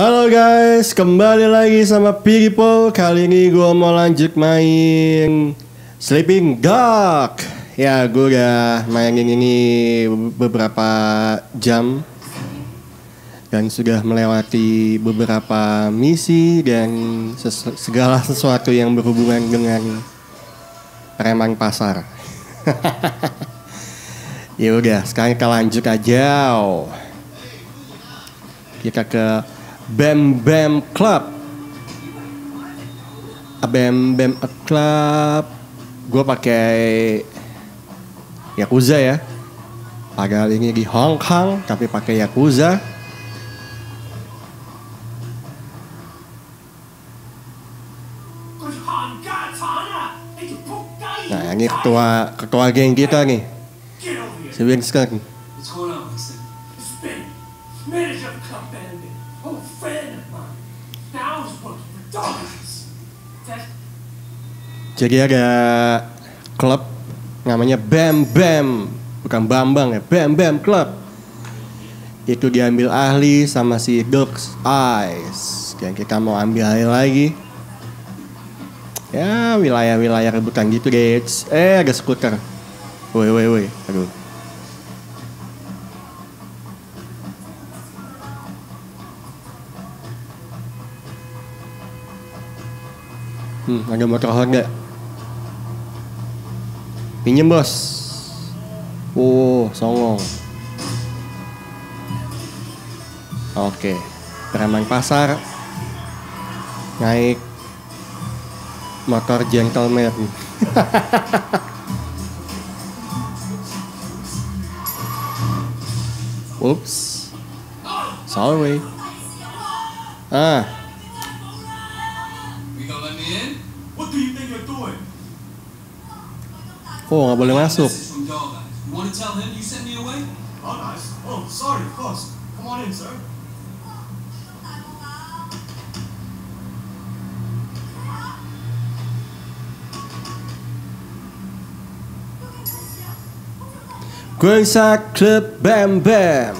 Halo guys, kembali lagi sama Piggy Po. Kali ini gue mau lanjut main Sleeping Dogs. Ya, gue udah mainin ini beberapa jam dan sudah melewati beberapa misi dan segala sesuatu yang berhubungan dengan preman pasar. Ya udah, sekarang kita lanjut aja. Kita ke Bam Bam Club. Bam Bam Club. Gue pakai Yakuza ya. Padahal ini di Hong Kong tapi pakai Yakuza. Nah, ini ketua geng kita nih. Si Winston. Jadi ada klub namanya Bam Bam, bukan Bambang ya, Bam Bam Club. Itu diambil ahli sama si Dogs Eyes. Dan kita mau ambil ahli lagi. Ya wilayah-wilayah rebutan gitu guys. Ada skuter. Woi. Aduh. Ada motor Honda. Pinjem bos. Oh, songong. Oke, preman pasar naik motor gentleman. Oops. Sorry. Oh, nggak boleh masuk. Gue bisa klub Bam Bam.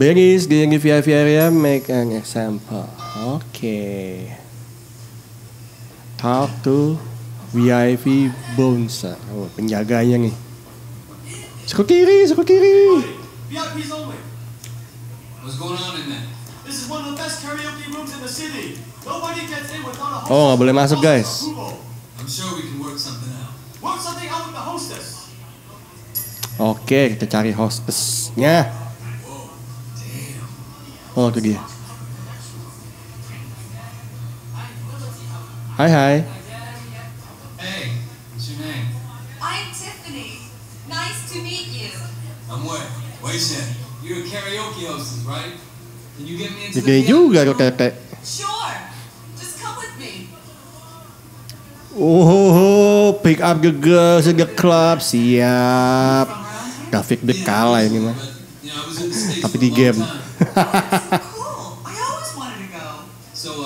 Berries di VIP area, make an example. Oke. Talk to VIP Bonsa. Oh, penjaganya nih. Suku kiri, suku kiri. VIP's only. What's going on in there? This is one of the best karaoke rooms in the city. Nobody gets in without a host. Oh, nggak boleh masuk guys. I'm sure we can work something out. Work something out with the hostess. Oke, kita cari hostessnya. Oh, itu dia. Hi. Hey, what's your name? I'm Tiffany. Nice to meet you. I'm Wei Shen. You're a karaoke hostess, right? Can you get me into the karaoke? Sure. Just come with me. Oh, pick up the girls in the club. Siap. Grafik dek kalah ini mah. Tapi di game. Cool. I always wanted to go. So,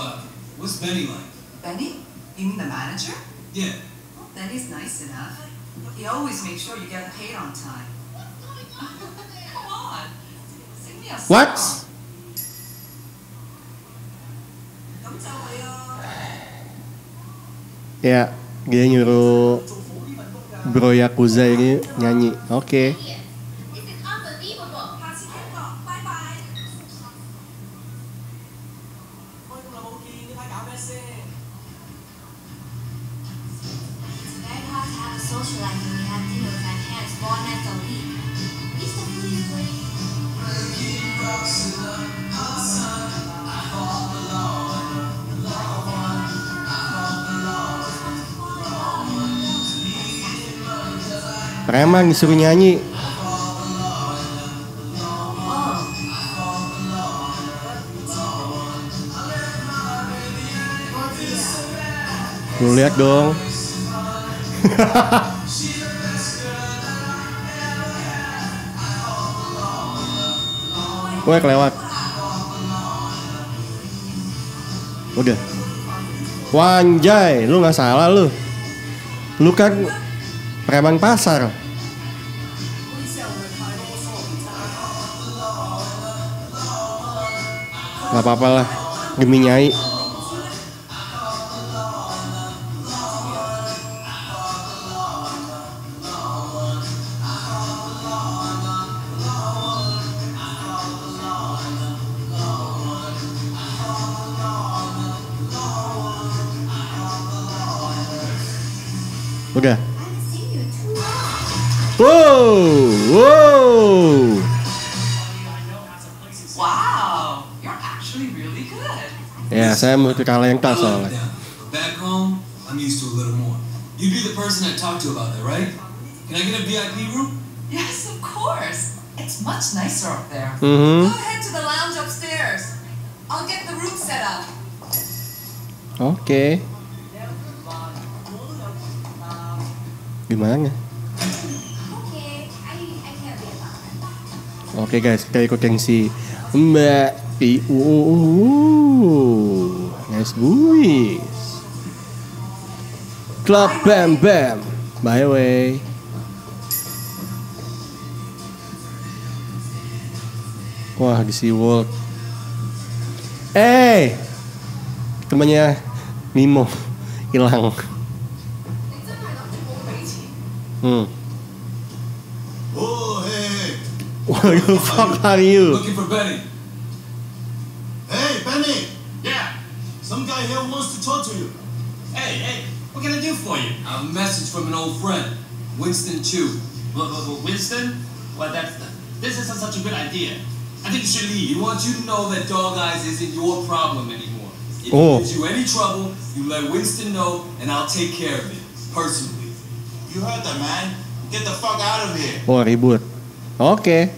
what's Benny like? Benny? You mean the manager? Yeah. Well, Benny's nice enough. He always makes sure you get paid on time. Come on. Sing me a song. What? Ya, dia nyuruh bro Yakuza ini nyanyi. Oke. Preman disuruh nyanyi. Lu lihat dong. Gue kelewat. Udah. Wanjay, lu nggak salah lu. Lu kan preman pasar. Gak apa-apa lah, demi Nyai. Udah. Wow, wow. Wow, you're actually really good. Yeah, saya multi-talent soalnya. Back home, I'm used to a little more. You'd be the person I talked to about that, right? Can I get a VIP room? Yes, of course. It's much nicer up there. Mm-hmm. Go ahead to the lounge upstairs. I'll get the room set up. Okay. Gimana? Oke guys, kita ikutin si Mbak Iu. Nice boys. Club Bam Bam. By the way. Wah, di SeaWorld. Eh, temannya Mimo hilang. Oh, hey. What the fuck are you? Looking for Benny. Hey, Benny. Yeah. Some guy here wants to talk to you. Hey, hey. What can I do for you? A message from an old friend, Winston Chu. Winston? Well, this isn't such a good idea. I think you should leave. He wants you to know that Dog Eyes isn't your problem anymore. If it gives you any trouble, you let Winston know, and I'll take care of it personally. You heard that, man. Get the fuck out of here. Oh, ribut. Okay.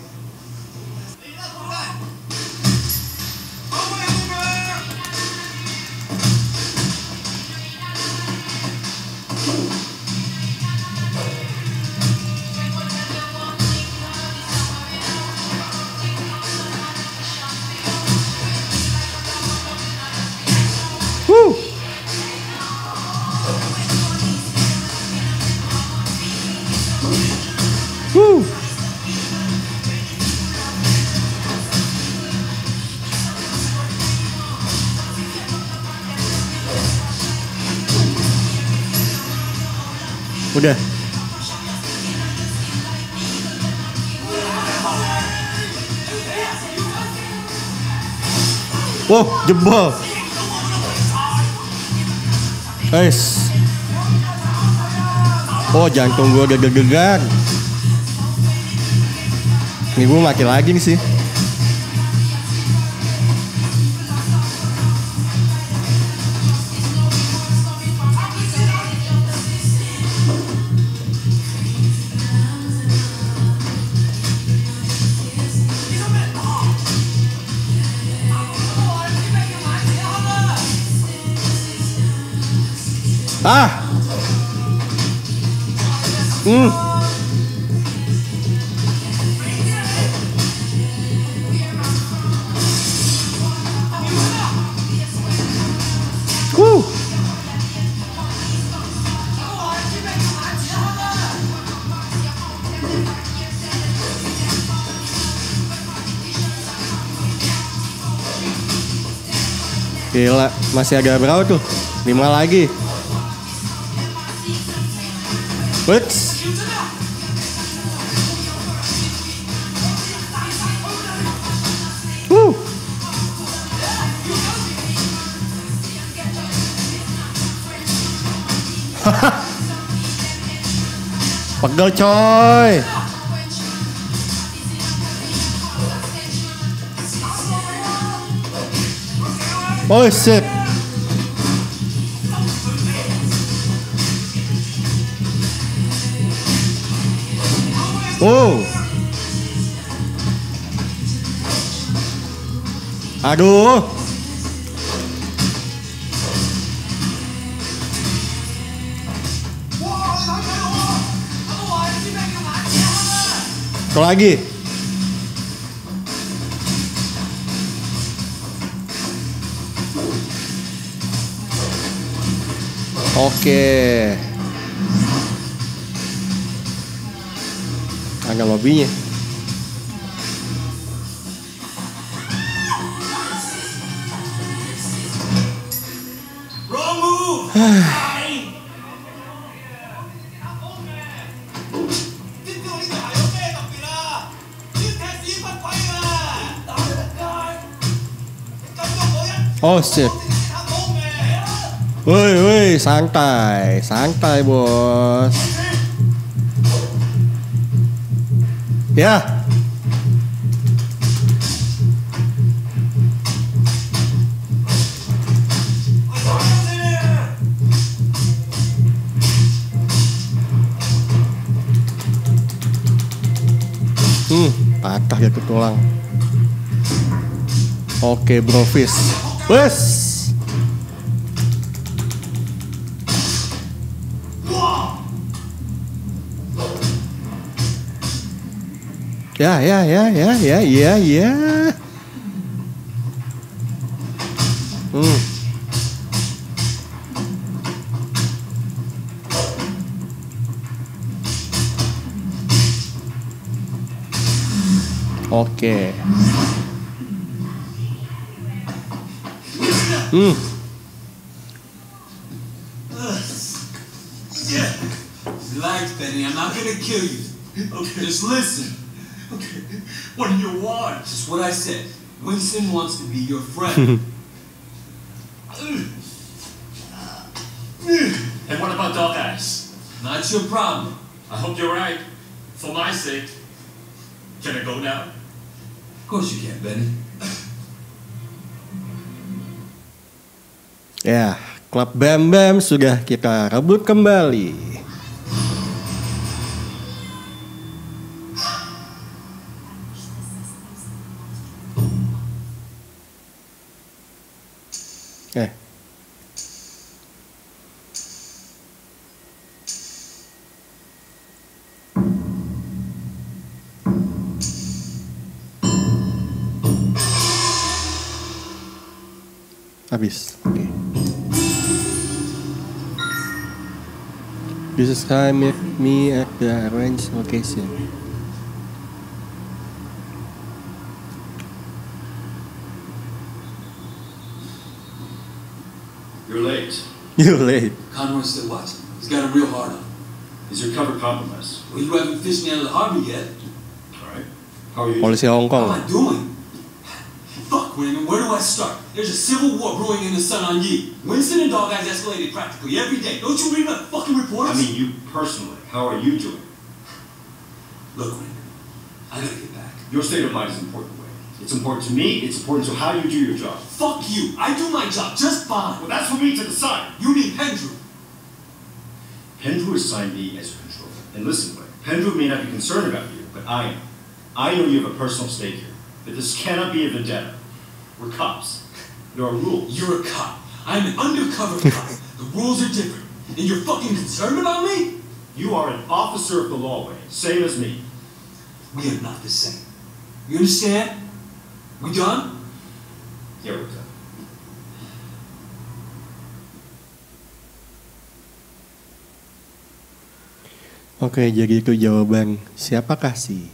Udah. Wow, jebol. Guys. Oh, jantung gua deg-degan. Ini gua mati lagi nih sih. Ah. Woo. Gila, masih agak berapa tuh? 5 lagi. What? Woo! Haha. Pegel coy. Oh shit. Oh. Aduh. Tuh lagi. Oke. Agak lobbynya. Oh sip. Woi woi, santai, santai bos. Ya. Patah ya tulang. Oke bro fish. Wes. Yeah. Okay. Yeah. Relax, Penny. I'm not gonna kill you. Okay. Just listen. Okay, what do you want? Just what I said. Winston wants to be your friend. And what about Dog Eyes? Not your problem. I hope you're right. For my sake. Can I go now? Of course you can, Benny. Ya, klub Bam Bam sudah kita rebut kembali. Habis. Okay. This is how I meet me at the arranged location. You're late. You're late. Conroy's still watching. He's got a real hard on. Is your cover compromised? Well, you haven't fished me out of the harbor yet. Alright. How are you? Policy Hong Kong. How am I doing? Fuck, Raymond, where do I start? There's a civil war brewing in the Sun on Yi. Winston and Dog Eyes escalated practically every day. Don't you read my fucking reports? I mean, you personally. How are you doing? Look, Raymond, I gotta get back. Your state of mind is important, Wayne. It's important to me, it's important to how you do your job. Fuck you. I do my job just fine. Well, that's for me to decide. You need Pendrew. Pendrew assigned me as a controller. And listen, Wayne, Pendrew may not be concerned about you, but I am. I know you have a personal stake here. But this cannot be a vendetta. We're cops. There are rules. You're a cop. I'm an undercover cop. The rules are different. And you're fucking concerned about me? You are an officer of the law, Wayne. Same as me. We are not the same. You understand? We done? Yeah, we're done. Oke, jadi itu jawaban siapakah si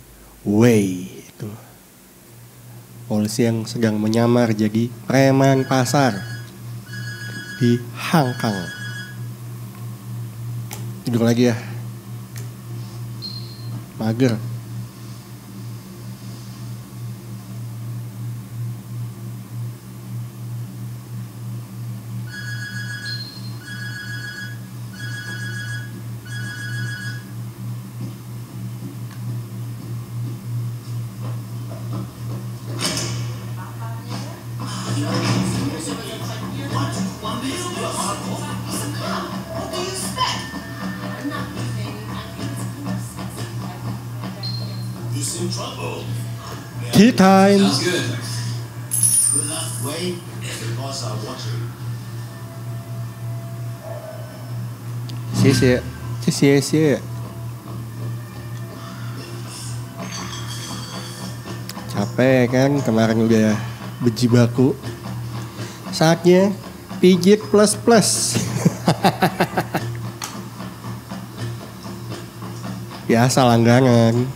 Wei itu. Polisi yang sedang menyamar jadi preman pasar di Hong Kong. Tidur lagi ya, mager. Tea time. Sounds good. Good luck, Wayne. The boss are watching. Xie xie xie. Capek kan kemarin udah beji baku. Saatnya pijit plus plus. Biasa langganan.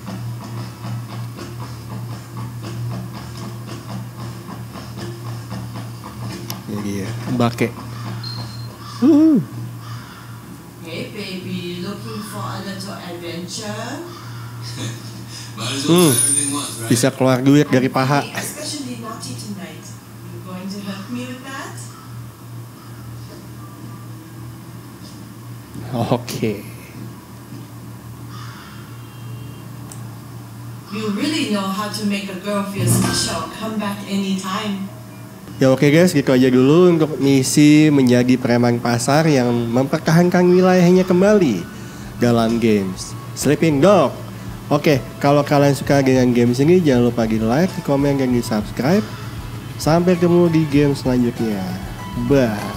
Bucket. Hey baby, looking for a little adventure? Might as well everything once, right? Bisa keluar duit dari paha. Especially naughty tonight. You going to help me with that? Okay. You really know how to make a girl feel special. Come back anytime. Ya oke guys, gitu aja dulu untuk misi menjadi preman pasar yang mempertahankan wilayahnya kembali dalam games Sleeping Dogs. Oke, kalau kalian suka dengan games ini jangan lupa di like, di komen, dan di subscribe. Sampai ketemu di game selanjutnya. Bye.